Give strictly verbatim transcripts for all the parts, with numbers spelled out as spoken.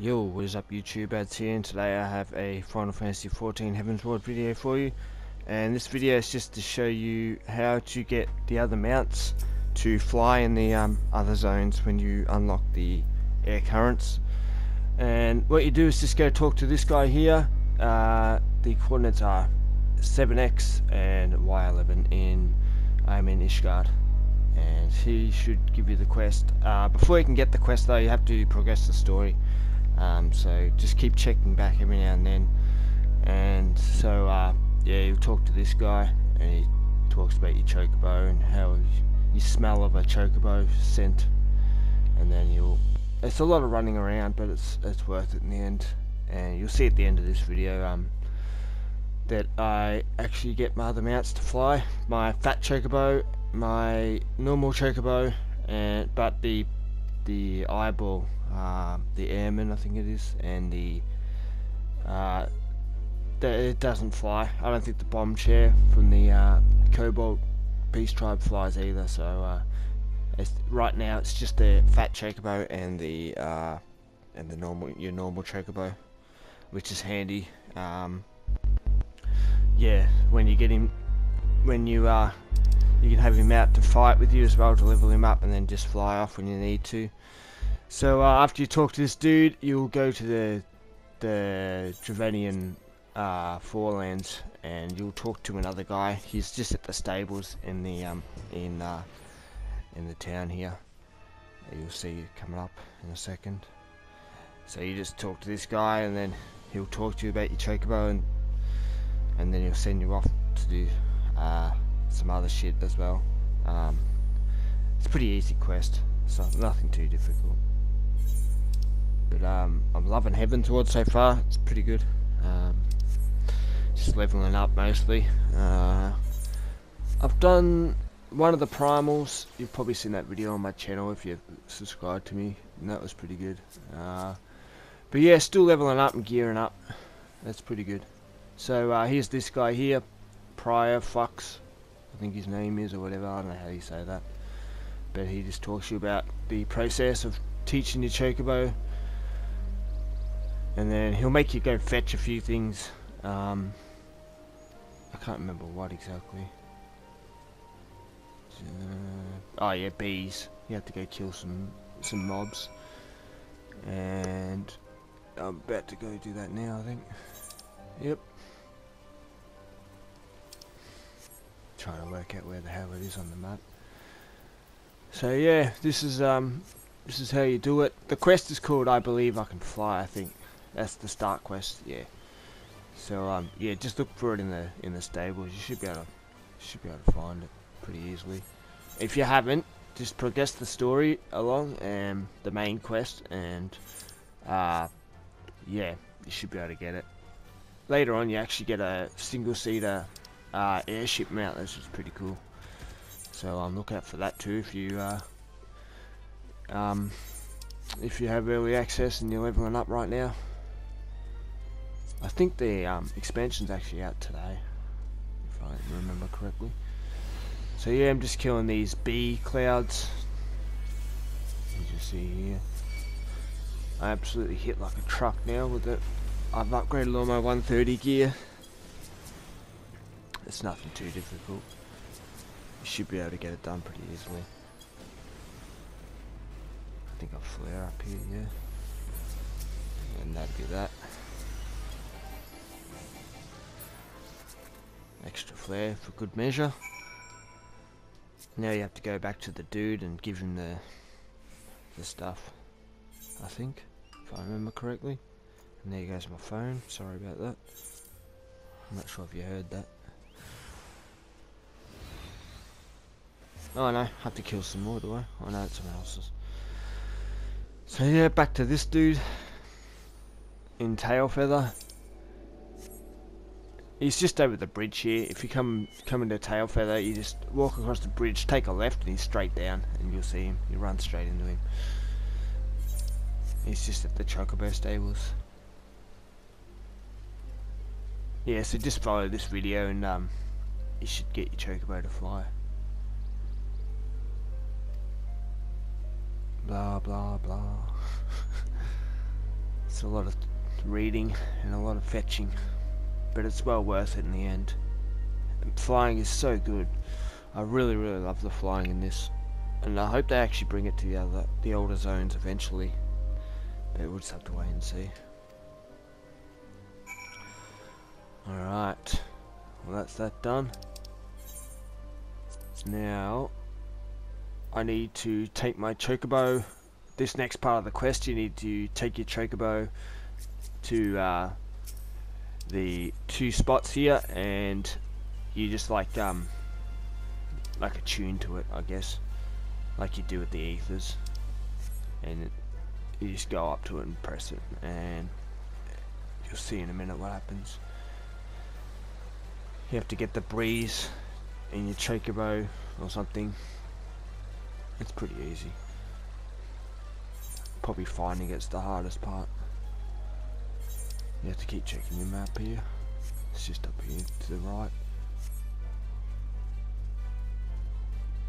Yo, what is up YouTube, Ads here, and today I have a Final Fantasy fourteen Heavensward video for you. And this video is just to show you how to get the other mounts to fly in the um, other zones when you unlock the air currents. And what you do is just go talk to this guy here. Uh, the coordinates are seven X and Y eleven in, I'm in Ishgard. And he should give you the quest. Uh, before you can get the quest though, you have to progress the story. Um, so just keep checking back every now and then, and so uh, yeah, you talk to this guy and he talks about your chocobo and how you smell of a chocobo scent, and then you'll, it's a lot of running around, but it's it's worth it in the end. And you'll see at the end of this video um, that I actually get my other mounts to fly, my fat chocobo, my normal chocobo, and but the the eyeball, uh, the airman I think it is, and the uh, the it doesn't fly. I don't think the bomb chair from the uh, Cobalt Peace Tribe flies either, so uh, it's, right now it's just the fat chocobo and the uh, and the normal your normal chocobo, which is handy. Um, yeah, when you get him, when you uh, you can have him out to fight with you as well, to level him up, and then just fly off when you need to. So uh, after you talk to this dude, you'll go to the the Dravanian uh, forelands, and you'll talk to another guy. He's just at the stables in the um, in uh, in the town here. You'll see it coming up in a second. So you just talk to this guy, and then he'll talk to you about your chocobo, and and then he'll send you off to do. Uh, some other shit as well. Um, it's a pretty easy quest, so nothing too difficult. But um, I'm loving Heavensward so far. It's pretty good. Um, just leveling up mostly. Uh, I've done one of the primals. You've probably seen that video on my channel if you've subscribed to me, and that was pretty good. Uh, but yeah, still leveling up and gearing up. That's pretty good. So uh, here's this guy here, Prior Fox, I think his name is, or whatever, I don't know how you say that, but he just talks to you about the process of teaching your chocobo, and then he'll make you go fetch a few things. um, I can't remember what exactly. Uh, oh yeah, bees. You have to go kill some some mobs, and I'm about to go do that now, I think. Yep, trying to work out where the hell it is on the map. So yeah, this is um this is how you do it. The quest is called I Believe I Can Fly, I think. That's the start quest, yeah. So um yeah, just look for it in the in the stables. You should be able to should be able to find it pretty easily. If you haven't, just progress the story along and the main quest, and uh yeah, you should be able to get it. Later on you actually get a single seater Uh, airship mount, that's just pretty cool. So um, look out for that too if you uh, um, if you have early access and you're leveling up right now. I think the um, expansion's actually out today, if I remember correctly. So yeah, I'm just killing these bee clouds, as you see here. I absolutely hit like a truck now with it. I've upgraded all my one thirty gear. It's nothing too difficult. You should be able to get it done pretty easily. I think I'll flare up here, yeah. And that'd be that. Extra flare for good measure. Now you have to go back to the dude and give him the the stuff, I think, if I remember correctly. And there goes my phone. Sorry about that. I'm not sure if you heard that. Oh no, I have to kill some more, do I? Oh no, it's someone else's. So yeah, back to this dude in Tailfeather. He's just over the bridge here. If you come come into Tailfeather, you just walk across the bridge, take a left, and he's straight down, and you'll see him. You run straight into him. He's just at the chocobo stables. Yeah, so just follow this video, and um, you should get your chocobo to fly. Blah blah blah. It's a lot of reading and a lot of fetching, but it's well worth it in the end. And flying is so good. I really really love the flying in this, and I hope they actually bring it to the other the older zones eventually, but we'll just have to wait and see. Alright, well that's that done. Now I need to take my chocobo. This next part of the quest, you need to take your chocobo to uh, the two spots here, and you just like um like attune to it, I guess, like you do with the ethers, and you just go up to it and press it, and you'll see in a minute what happens. You have to get the breeze in your chocobo or something. It's pretty easy. Probably finding it's the hardest part. You have to keep checking your map here. It's just up here to the right.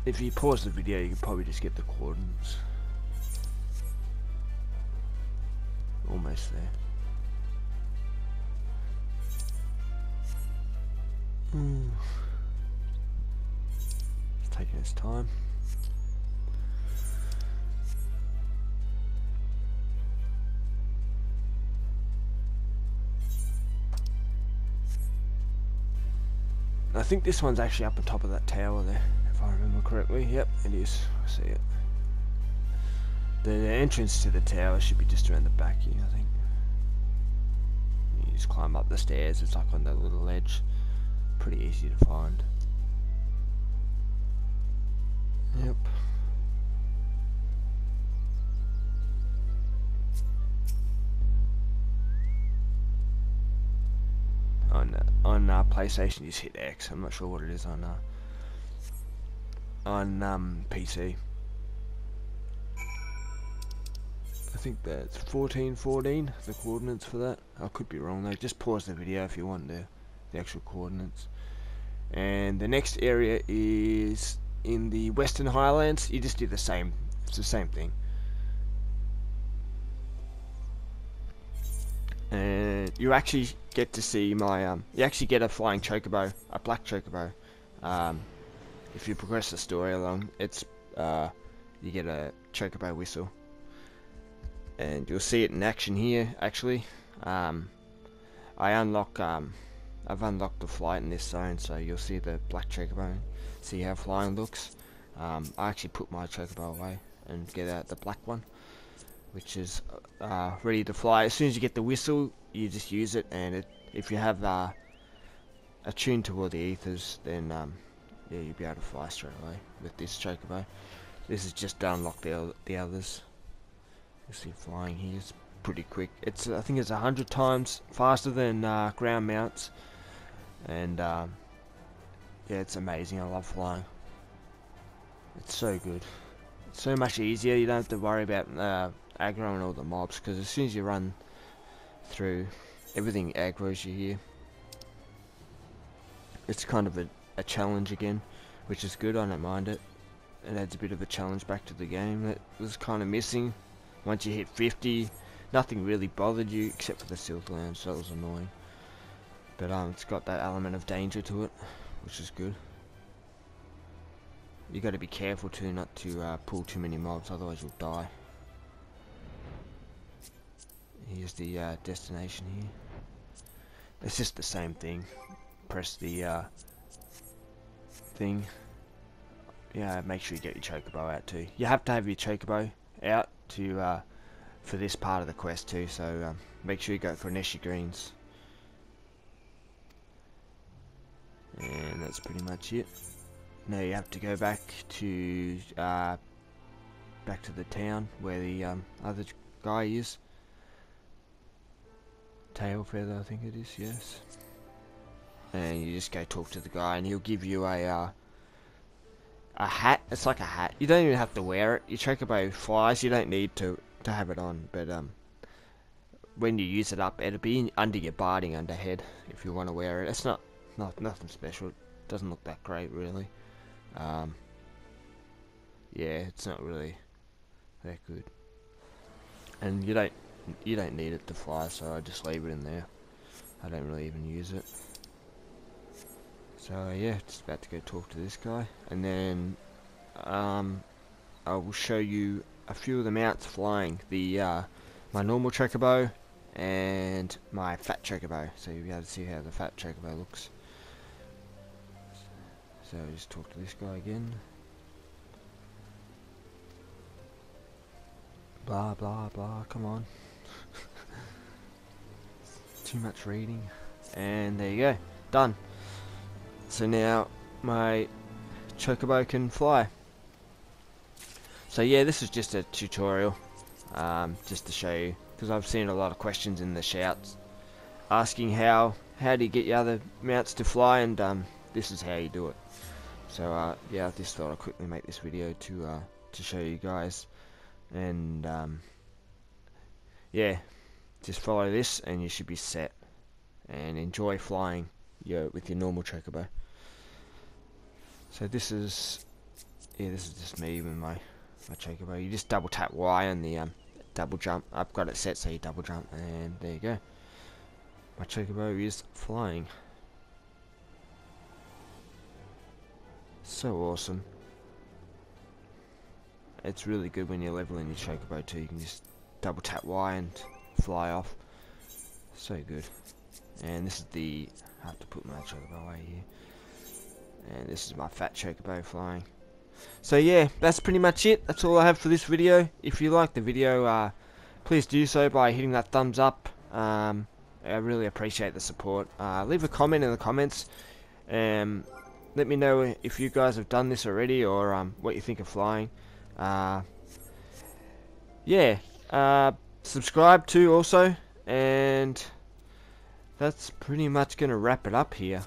If you pause the video, you can probably just get the coordinates. Almost there. Ooh. Taking its time. I think this one's actually up on top of that tower there, if I remember correctly. Yep, it is. I see it. The entrance to the tower should be just around the back here, I think. You just climb up the stairs. It's like on that little ledge. Pretty easy to find. Yep. On uh, on uh, PlayStation, you just hit X. I'm not sure what it is on uh, on um, P C. I think that's fourteen fourteen. The coordinates for that. I could be wrong though. Just pause the video if you want the the actual coordinates. And the next area is in the Western Highlands. You just do the same. It's the same thing. And you actually get to see my um you actually get a flying chocobo, a black chocobo. Um if you progress the story along, it's uh you get a chocobo whistle. And you'll see it in action here actually. Um I unlock um I've unlocked the flight in this zone, so you'll see the black chocobo. See how flying looks. Um, I actually put my chocobo away and get out the black one, which is uh, ready to fly. As soon as you get the whistle, you just use it, and it, if you have uh, attuned to all the ethers, then um, yeah, you'll be able to fly straight away with this chocobo. This is just to unlock the the others. You see flying here is pretty quick. It's I think it's a hundred times faster than uh, ground mounts, and. Um, Yeah, it's amazing. I love flying. It's so good. It's so much easier. You don't have to worry about uh, aggro and all the mobs, because as soon as you run through, everything aggros you here. It's kind of a, a challenge again, which is good. I don't mind it. It adds a bit of a challenge back to the game that was kind of missing. Once you hit fifty, nothing really bothered you except for the Silklands, so it was annoying. But um, it's got that element of danger to it, which is good. You got to be careful too, not to uh, pull too many mobs, otherwise you'll die. Here's the uh, destination here. It's just the same thing. Press the uh, thing. Yeah, make sure you get your chocobo out too. You have to have your chocobo out to uh, for this part of the quest too. So um, make sure you go for Neshi Greens. And that's pretty much it. Now you have to go back to uh, back to the town where the um, other guy is. Tailfeather, I think it is. Yes. And you just go talk to the guy, and he'll give you a uh, a hat. It's like a hat. You don't even have to wear it. Your chocobo flies. You don't need to to have it on, but um. when you use it up, it'll be under your barding underhead if you want to wear it. It's not. Not, nothing special. It doesn't look that great really. Um, yeah, it's not really that good. And you don't you don't need it to fly, so I just leave it in there. I don't really even use it. So yeah, just about to go talk to this guy, and then um, I will show you a few of the mounts flying. The uh, my normal chocobo and my fat chocobo, so you'll be able to see how the fat chocobo looks. So I'll just talk to this guy again. Blah blah blah, come on. Too much reading. And there you go, done. So now my chocobo can fly. So yeah, this is just a tutorial, um, just to show you, because I've seen a lot of questions in the shouts asking how how do you get your other mounts to fly, and um, this is how you do it. So uh, yeah, I just thought I'd quickly make this video to uh, to show you guys. And um, yeah, just follow this and you should be set, and enjoy flying your, with your normal chocobo. So this is, yeah, this is just me with my, my chocobo. You just double tap Y and the um, double jump. I've got it set so you double jump, and there you go, my chocobo is flying. So awesome. It's really good when you're leveling your chocobo too. You can just double tap Y and fly off. So good. And this is the, I have to put my chocobo away here. And this is my fat chocobo flying. So yeah, that's pretty much it. That's all I have for this video. If you like the video, uh, please do so by hitting that thumbs up. Um, I really appreciate the support. Uh, leave a comment in the comments. Um, let me know if you guys have done this already, or um, what you think of flying. Uh, yeah, uh, subscribe too also, and that's pretty much gonna wrap it up here,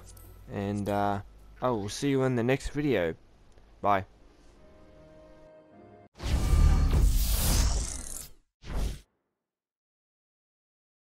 and uh, I will see you in the next video. Bye.